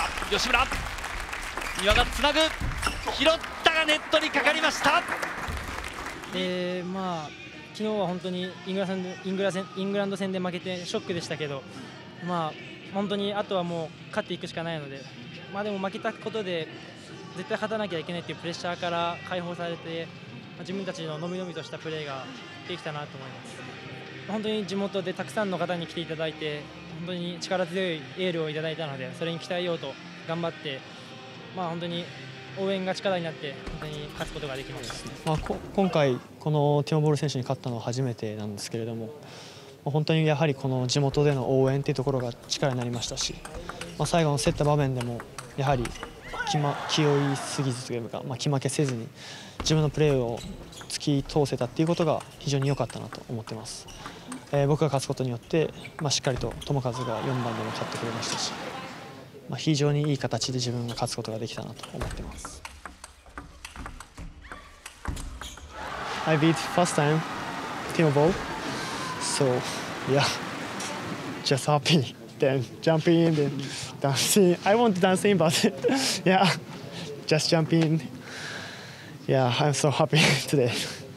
か。吉村、丹羽がつなぐ、拾ったがネットにかかりました。昨日は本当にイングランド戦で負けてショックでしたけど、本当にあとはもう勝っていくしかないので、でも負けたことで絶対勝たなきゃいけないというプレッシャーから解放されて、自分たちののびのびとしたプレーができたなと思います。本当に地元でたくさんの方に来ていただいて、本当に力強いエールをいただいたので、それに鍛えようと頑張って、本当に応援が力になって本当に勝つことができました。今回このティモ・ボール選手に勝ったのは初めてなんですけれども、本当にやはりこの地元での応援というところが力になりましたし、最後の競った場面でもやはり気負いすぎずというか、気負けせずに自分のプレーを突き通せたということが非常に良かったなと思っています。僕が勝つことによって、しっかりと友和が4番でも勝ってくれましたし、非常にいい形で自分が勝つことができたなと思っています。I beat first time Timo Boll, so yeah, just happy, then jumping, then dancing. I want dancing, but yeah, just jumping. Yeah, I'm so happy today.